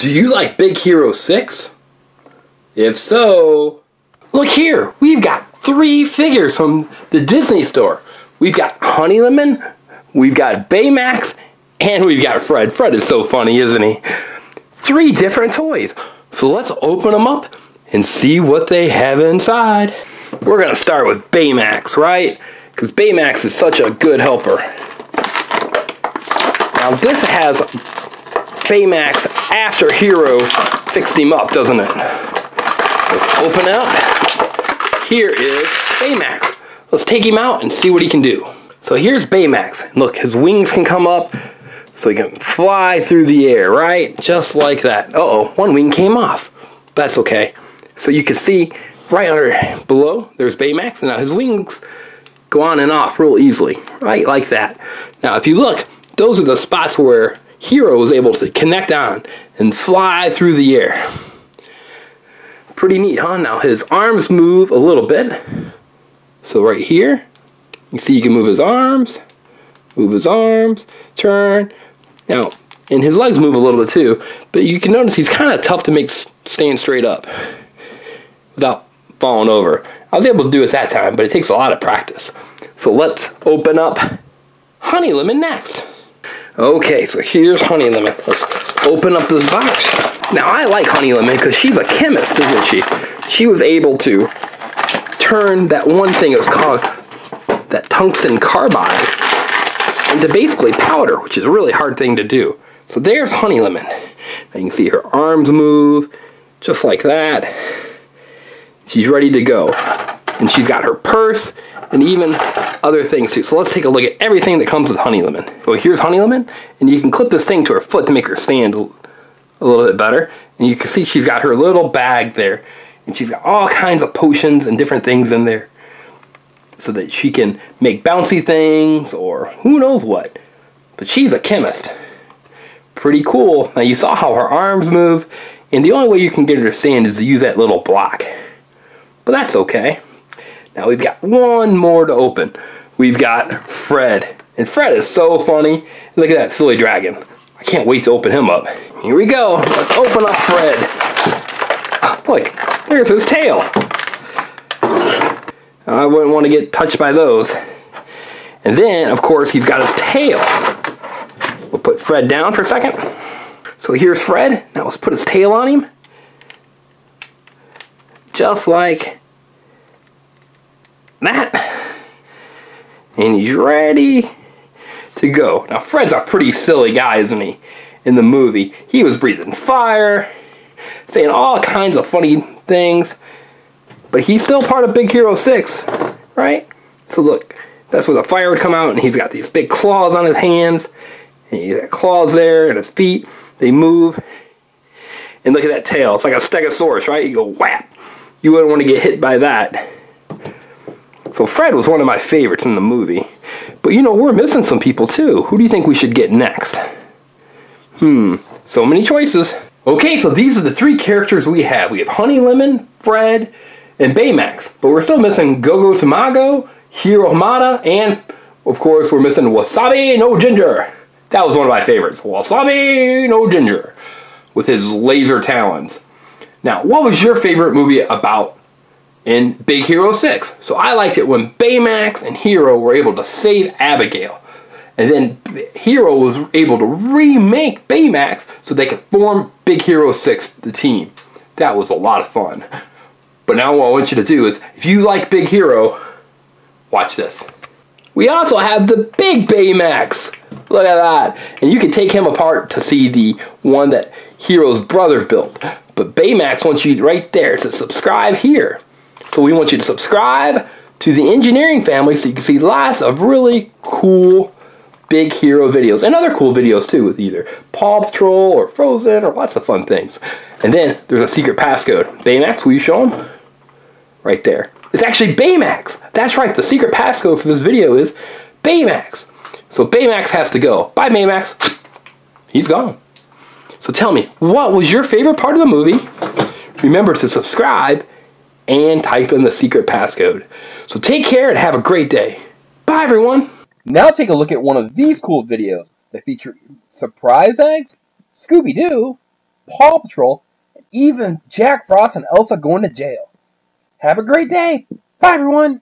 Do you like Big Hero 6? If so, look here. We've got three figures from the Disney store. We've got Honey Lemon, we've got Baymax, and we've got Fred. Fred is so funny, isn't he? Three different toys. So let's open them up and see what they have inside. We're going to start with Baymax, right? Because Baymax is such a good helper. Now this has Baymax after Hiro fixed him up, doesn't it? Let's open it up. Here is Baymax. Let's take him out and see what he can do. So here's Baymax. Look, his wings can come up so he can fly through the air, right? Just like that. Uh-oh, one wing came off. That's okay. So you can see right under below, there's Baymax. Now his wings go on and off real easily, right? Like that. Now if you look, those are the spots where Hiro was able to connect on and fly through the air. Pretty neat, huh? Now his arms move a little bit. So right here, you see you can move his arms, turn. Now, and his legs move a little bit too, but you can notice he's kind of tough to make stand straight up without falling over. I was able to do it that time, but it takes a lot of practice. So let's open up Honey Lemon next. Okay, so here's Honey Lemon. Let's open up this box. Now, I like Honey Lemon because she's a chemist, isn't she? She was able to turn that one thing, it was called that tungsten carbide, into basically powder, which is a really hard thing to do. So there's Honey Lemon. Now you can see her arms move just like that. She's ready to go. And she's got her purse and even other things too. So let's take a look at everything that comes with Honey Lemon. Well, here's Honey Lemon, and you can clip this thing to her foot to make her stand a little bit better. And you can see she's got her little bag there. And she's got all kinds of potions and different things in there so that she can make bouncy things or who knows what. But she's a chemist. Pretty cool. Now you saw how her arms move, and the only way you can get her to stand is to use that little block. But that's okay. Now we've got one more to open. We've got Fred. And Fred is so funny. Look at that silly dragon. I can't wait to open him up. Here we go. Let's open up Fred. Look, there's his tail. I wouldn't want to get touched by those. And then, of course, he's got his tail. We'll put Fred down for a second. So here's Fred. Now let's put his tail on him. Just like that. And he's ready to go. Now, Fred's a pretty silly guy, isn't he? In the movie, he was breathing fire, saying all kinds of funny things. But he's still part of Big Hero 6, right? So look, that's where the fire would come out, and he's got these big claws on his hands. And he's got claws there, and his feet, they move. And look at that tail. It's like a Stegosaurus, right? You go whap. You wouldn't want to get hit by that. So Fred was one of my favorites in the movie. But you know, we're missing some people too. Who do you think we should get next? So many choices. Okay, so these are the three characters we have. We have Honey Lemon, Fred, and Baymax, but we're still missing Gogo Tomago, Hiro Hamada, and of course we're missing Wasabi No Ginger. That was one of my favorites, Wasabi No Ginger, with his laser talons. Now, what was your favorite movie about in Big Hero 6? So I liked it when Baymax and Hiro were able to save Abigail, and then Hiro was able to remake Baymax so they could form Big Hero 6, the team. That was a lot of fun. But now what I want you to do is, if you like Big Hero, watch this. We also have the big Baymax. Look at that. And you can take him apart to see the one that Hiro's brother built. But Baymax wants you right there to subscribe here. So we want you to subscribe to the Engineering Family so you can see lots of really cool Big Hero videos. And other cool videos too, with either Paw Patrol or Frozen or lots of fun things. And then there's a secret passcode. Baymax, will you show him? Right there. It's actually Baymax. That's right. The secret passcode for this video is Baymax. So Baymax has to go. Bye, Baymax. He's gone. So tell me, what was your favorite part of the movie? Remember to subscribe and type in the secret passcode. So take care and have a great day. Bye, everyone. Now take a look at one of these cool videos that feature surprise eggs, Scooby-Doo, Paw Patrol, and even Jack Frost and Elsa going to jail. Have a great day. Bye, everyone.